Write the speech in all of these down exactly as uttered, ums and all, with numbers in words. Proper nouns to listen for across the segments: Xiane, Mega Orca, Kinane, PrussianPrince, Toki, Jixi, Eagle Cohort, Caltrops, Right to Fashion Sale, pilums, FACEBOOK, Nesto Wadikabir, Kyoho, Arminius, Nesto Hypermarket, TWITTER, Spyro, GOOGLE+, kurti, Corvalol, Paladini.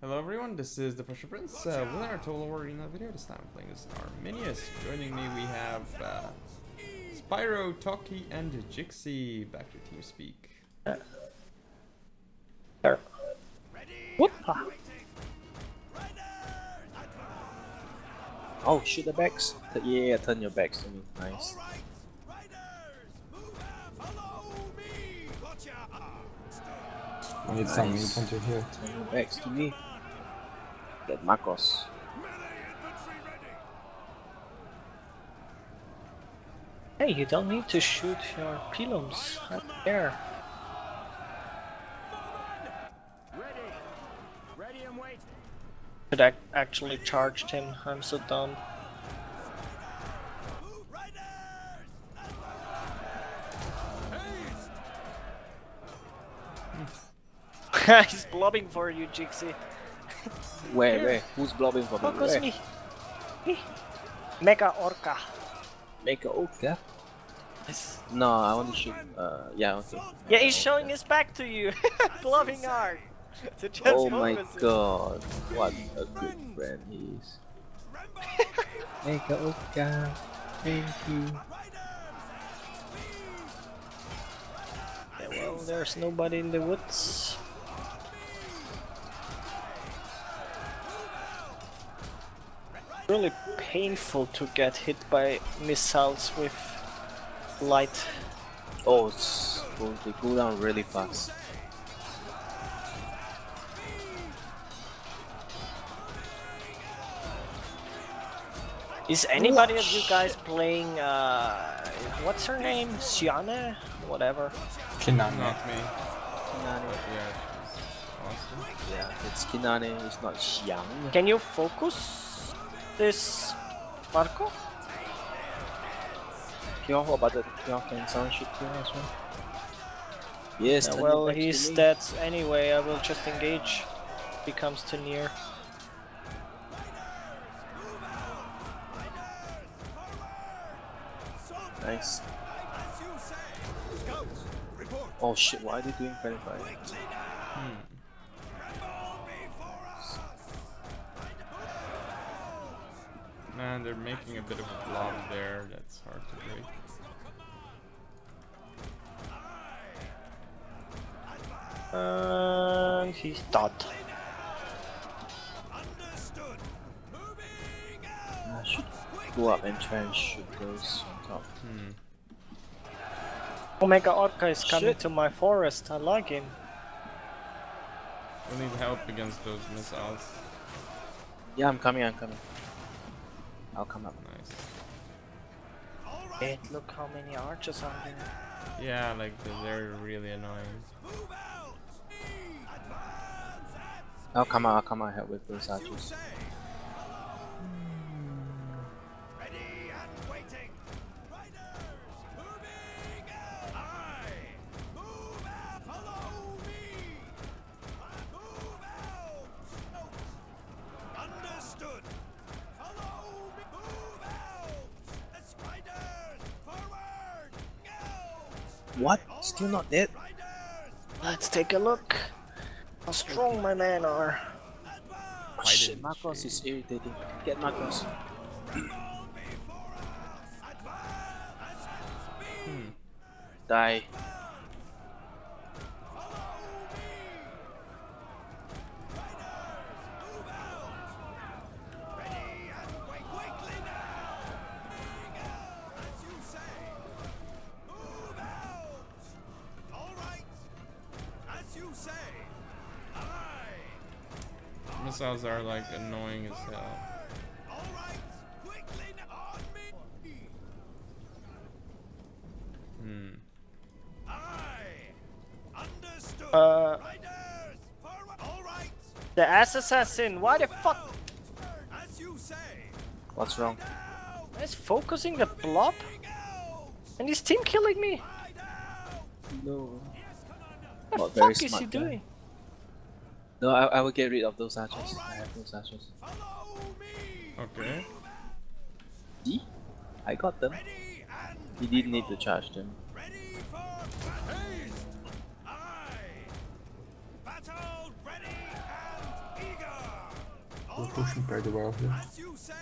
Hello everyone, this is the PrussianPrince. Uh, with our total award in the video, this time I'm playing as Arminius. Joining me we have uh, Spyro, Toki, and Jixi. Back to team speak. Uh, there. Whoop! Ah. Oh, shoot the backs? Yeah, turn your backs to me. Nice. I need nice. Some new punter here. Turn your backs to me. Get Marcos. Hey, you don't need to shoot your pilums up there. Should I actually charge him? I'm so dumb. He's blobbing for you, Jixi. Wait, wait, who's blobbing for me? Focus me. Mega Orca. Mega Orca? No, I want to shoot. Uh, yeah, okay. Yeah, he's showing his back to you. Blobbing hard. So oh my god, what a good friend he is. Mega Orca, thank you. Yeah, well, there's nobody in the woods. Really painful to get hit by missiles with light. Oh, it's cool. They go down really fast. Is anybody oh, of you guys shit. playing, uh, what's her name? Xiane? Whatever. Kinane. Not me. Kinane. Yeah, awesome. Yeah, it's Kinane, it's not Xiang. Can you focus this, Marco? Kyoho, about the Kyoho and sound shoot here as well. Yes, yeah, well, he's dead anyway, I will just engage. If he comes too near. Nice. Oh shit, why are they doing friendly fire? Hmm. Man, they're making a bit of a blob there, that's hard to break. Uh, he's dead. I should go up and try and shoot those. Oh. Hmm. Omega Orca is coming Shit. to my forest, I like him. We need help against those missiles. Yeah, I'm coming, I'm coming. I'll come up. Nice. Hey, look how many archers are there. Yeah, like they're really annoying. I'll come out, I'll come out help with those archers. What? Still not dead? Let's take a look how strong my men are. Oh, shit, Marcos is irritating. Get Marcos. Hmm. Die. Missiles are like annoying as hell. Hmm. Uh, the assassin, why the fuck? What's wrong? He's focusing the blob? And he's team killing me? No. What the fuck is he doing? No, I, I will get rid of those archers. I have those archers. Okay. See? I got them. He didn't need to charge them. Battle ready and eager. We're pushing pretty well here. As you say,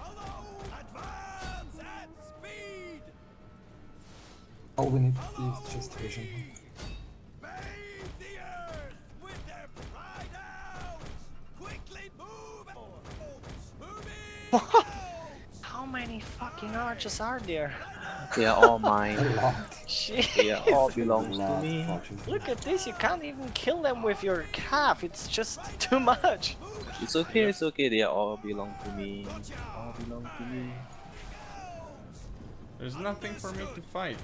hello, advance at speed. All we need hello, is just vision. Bathe the earth with their pride out. Quickly move out. How many fucking arches are there? They are all mine. They are all belongs to me. Look at this, you can't even kill them with your calf, it's just too much. It's okay, it's okay, they all belong to me. All belong to me. There's nothing for me to fight.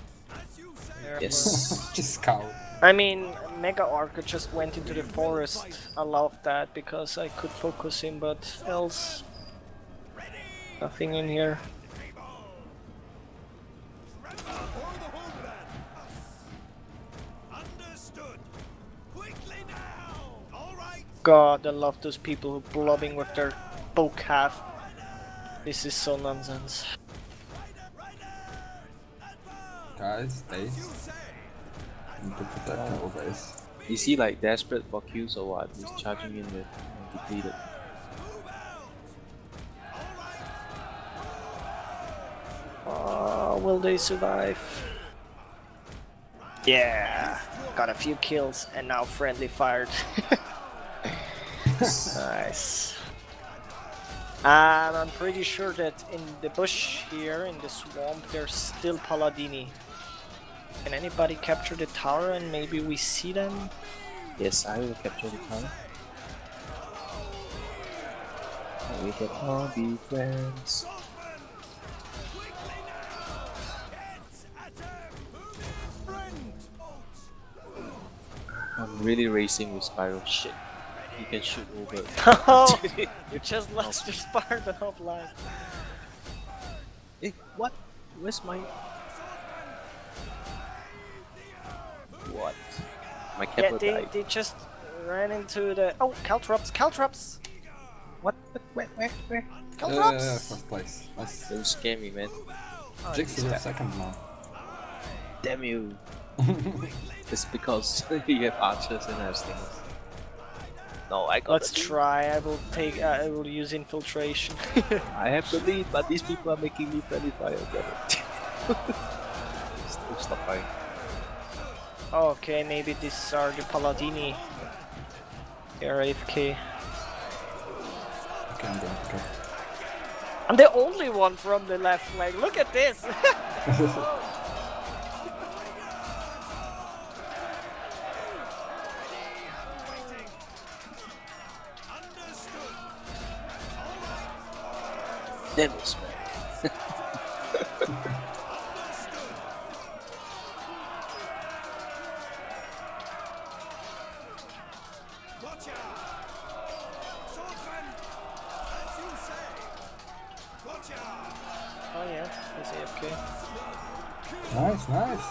Yes. Just cow. I mean, Mega Orca just went into the forest. I love that because I could focus him, but else... nothing in here. God, I love those people who blobbing with their bow calf. This is so nonsense. Guys, base. I need to protect our base. Is he like desperate for kills or what? He's charging in with depleted. Oh, will they survive? Yeah, got a few kills and now friendly fired. Nice. And I'm pretty sure that in the bush here, in the swamp, there's still Paladini. Can anybody capture the tower and maybe we see them? Yes, I will capture the tower. We can all be friends. I'm really racing with Spyro. Shit. You can shoot over. Oh, you just lost your Spartan offline. Hey, what? Where's my... what? My Kepler yeah, they, died. They just ran into the... oh, Caltrops, Caltrops! What? Where? Where? Where? Caltrops! Uh, first place. Nice. Don't scare me, man. Oh, Jixi is second now. Damn you. It's because you have archers and I have slingers. No, I got Let's try. I will take. Uh, I will use infiltration. I have the lead, but these people are making me friendly fire. Stop, stop firing. Okay, maybe these are the Paladini. They're A F K. Okay, I'm, okay. I'm the only one from the left flank. Look at this. Damn it, man. Oh yeah, he's A F K. Nice, nice.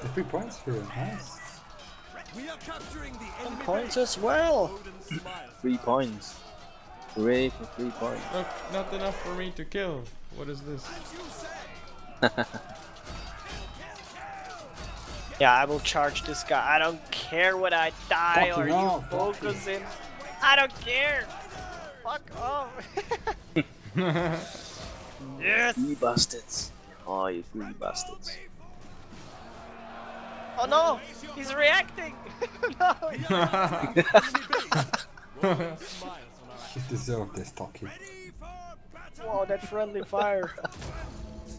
The three points for him, nice. We are capturing the enemy points as well. Three points. Hooray for three points. Look, not enough for me to kill. What is this? Yeah, I will charge this guy. I don't care what I die fuck or no, you focus him. I don't care. Fuck off. Yes. You bastards. Oh, you three bastards. Oh no, he's reacting. No. Smile. You deserve this, Toki. Wow, that friendly fire.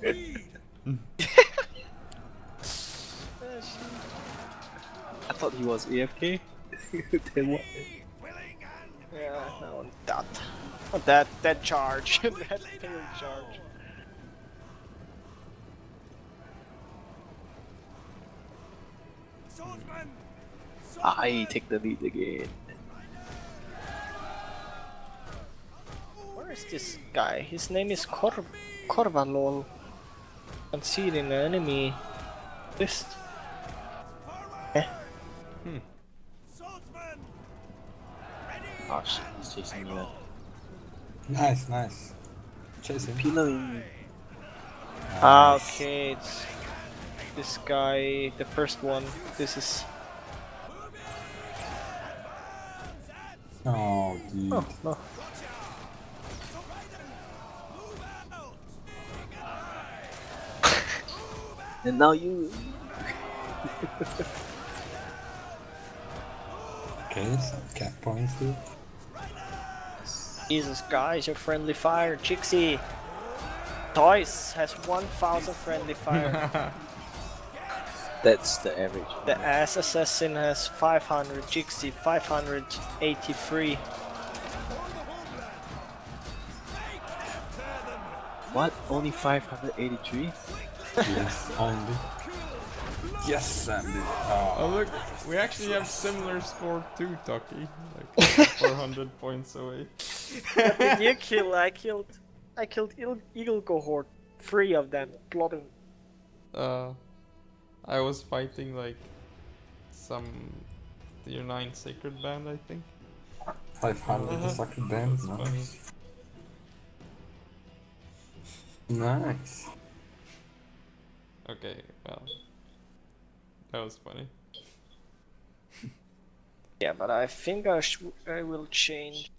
I thought he was A F K. Then what? Yeah, no, that. That, that charge. That failed charge. I take the lead again. Where's this guy? His name is Cor Corvalol. Can't see it in the enemy list. Eh? Hmm. Oh shit, he's chasing me. Nice, nice. Chasing Pinoy. Ah, okay, it's this guy, the first one. This is. Oh, dude. Oh, no. And now you. Okay, some cat points, dude. Jesus, guys, your friendly fire, Jixi. Toys has one thousand friendly fire. That's the average. The ass assassin has five hundred, Jixi five hundred eighty-three. What? Only five hundred eighty-three? Yes, only. Yes, Sandy. Oh. Oh, look, we actually have similar score too, Toki. Like four hundred points away. But did you kill? I killed. I killed Eagle Cohort. Three of them. Plotting. Uh, I was fighting like some tier nine sacred band, I think. five hundred uh, sacred band. Nice. Nice. Okay, well. That was funny. Yeah, but I think I, sh I will change.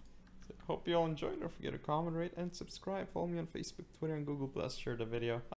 Hope you all enjoyed. Don't forget to comment, rate, and subscribe. Follow me on Facebook, Twitter, and Google Plus. Share the video.